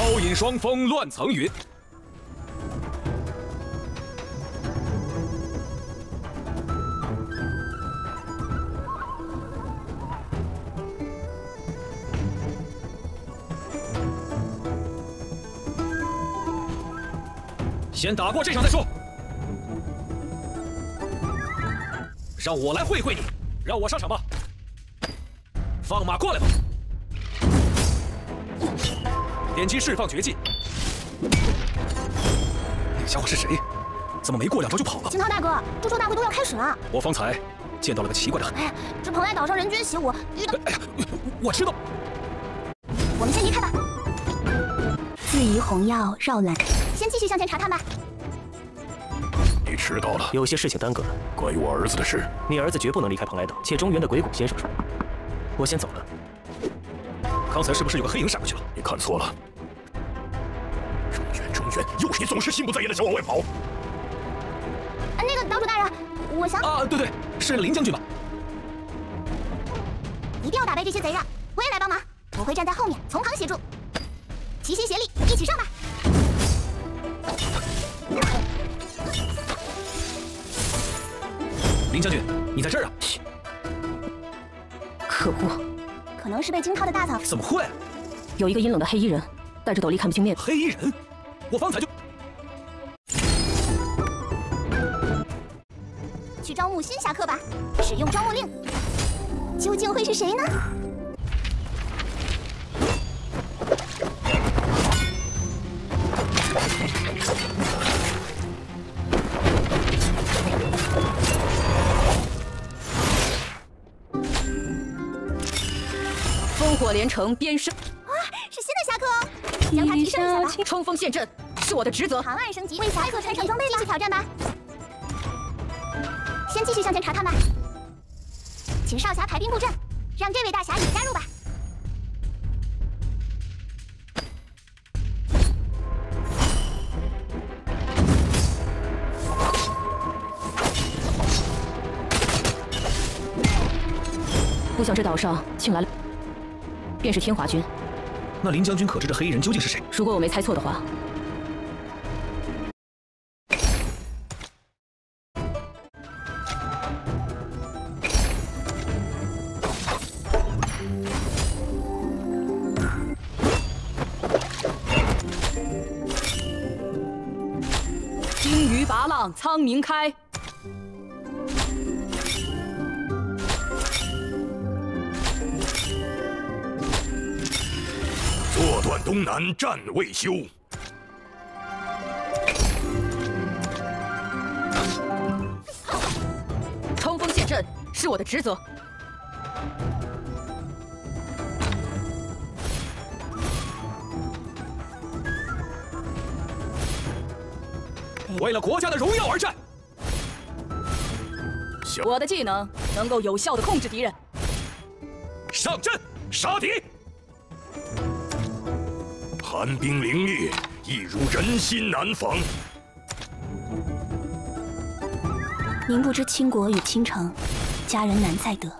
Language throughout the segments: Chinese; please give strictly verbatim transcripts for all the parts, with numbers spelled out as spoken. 刀影双锋乱层云。 先打过这场再说，让我来会会你，让我上场吧，放马过来吧，点击释放绝技。那家伙是谁？怎么没过两招就跑了？惊涛大哥，株洲大会都要开始了。我方才见到了个奇怪的。哎呀，这蓬莱岛上人均习武，遇到……哎呀，我知道。我们先离开吧。自疑红药绕栏。 先继续向前查看吧。你迟到了，有些事情耽搁了。关于我儿子的事，你儿子绝不能离开蓬莱岛，且中原的鬼谷先生说，我先走了。刚才是不是有个黑影闪过去了？你看错了。中原，中原，又是你，总是心不在焉的想往外跑。啊，那个岛主大人，我想啊，对对，是林将军吧？一定要打败这些贼人，我也来帮忙，我会站在后面，从旁协助，齐心协力，一起上吧。 林将军，你在这儿啊！可恶，可能是被惊涛的大嫂。怎么会？有一个阴冷的黑衣人，戴着斗笠，看不清面部。黑衣人，我方才就去招募新侠客吧。使用招募令，究竟会是谁呢？火连城边生，哇，是新的侠客哦！将他提升一下吧。冲锋陷阵是我的职责。长按升级，为侠客穿上装备吧。继续挑战吧。先继续向前查看吧。请少侠排兵布阵，让这位大侠也加入吧。不想这岛上请来了。 便是天华军。那林将军可知这黑衣人究竟是谁？如果我没猜错的话，金鱼拔浪苍鸣开。 坐断东南战未休，冲锋陷阵是我的职责。为了国家的荣耀而战。我的技能能够有效地控制敌人。上阵，杀敌！ 寒冰凌冽，一如人心难防。您不知倾国与倾城，佳人难再得。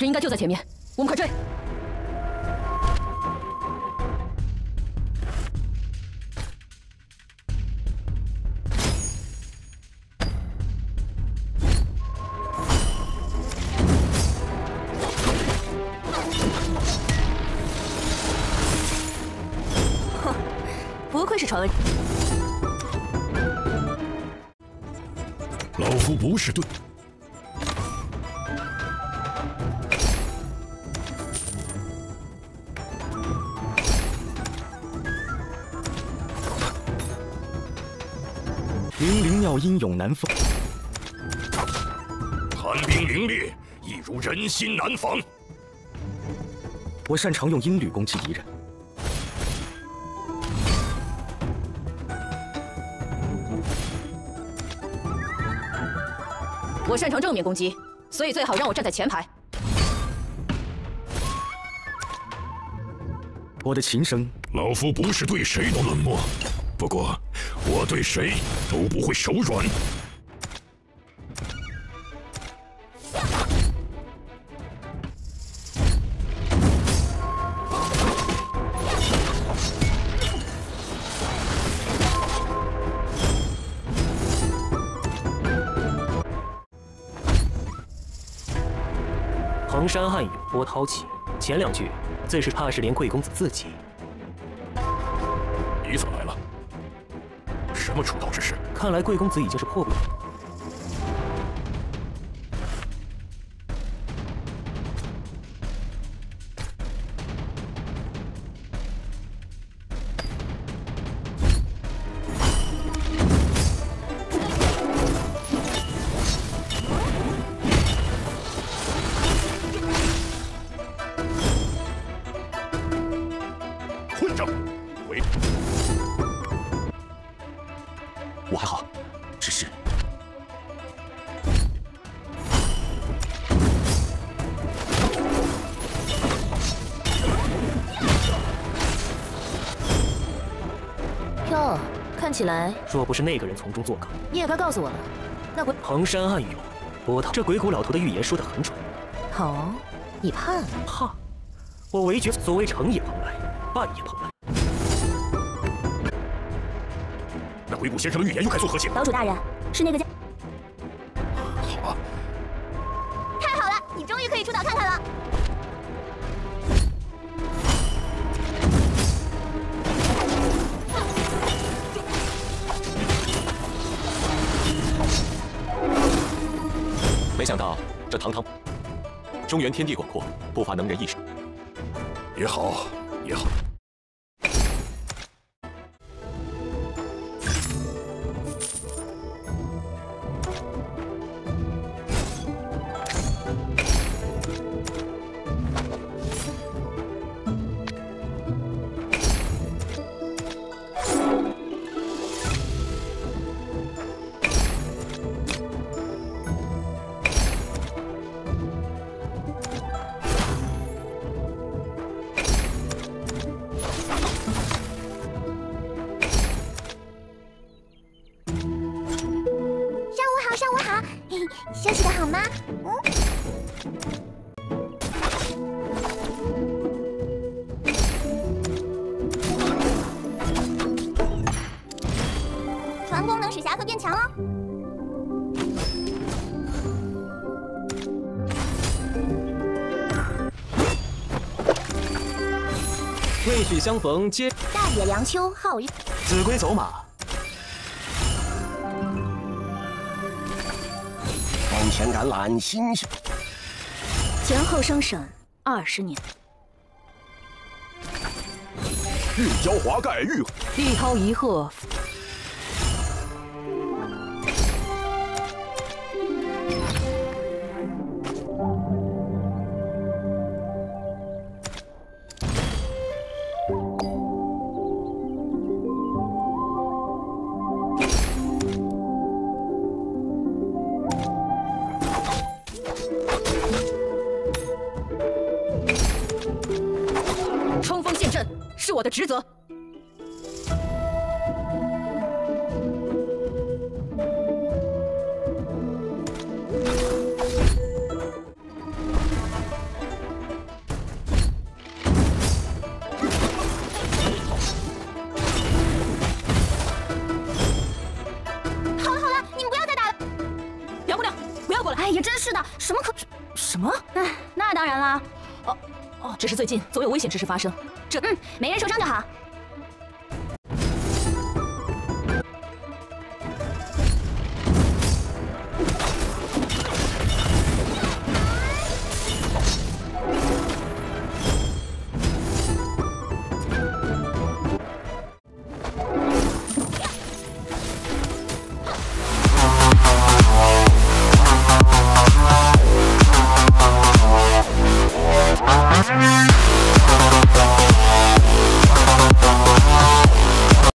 人应该就在前面，我们快追！常的。老夫不是盾。 灵灵妙音永难封。寒冰凌冽，亦如人心难防。我擅长用音律攻击敌人。我擅长正面攻击，所以最好让我站在前排。我的琴声，老夫不是对谁都冷漠，不过。 我对谁都不会手软。横山汉语波涛起，前两句最是怕是连贵公子自己。你怎么来了？ 什么出道之事？看来贵公子已经是迫不及待。混账！回。 我还好，只是哟，看起来若不是那个人从中作梗，你也该告诉我了。那鬼横山暗涌，波涛，这鬼谷老头的预言说的很准。好、哦，你怕了？怕？我唯觉所谓成也蓬莱，败也蓬莱。 鬼谷先生的预言又该做何解？岛主大人，是那个家。好啊！太好了，你终于可以出岛看看了。没想到这堂堂中原天地广阔，不乏能人异士。也好，也好。 休息的好吗？嗯。传功能使侠客变强哦。未许相逢皆大野凉秋皓月，子规走马。 前橄榄新鲜，前后生省二十年。玉娇华盖玉，一涛一鹤。是我的职责。好了好了，你们不要再打了。杨姑娘，不要过来！哎呀，真是的，什么可什么？哎，那当然啦。哦哦，只是最近总有危险之事发生。 这嗯，没人受伤就好。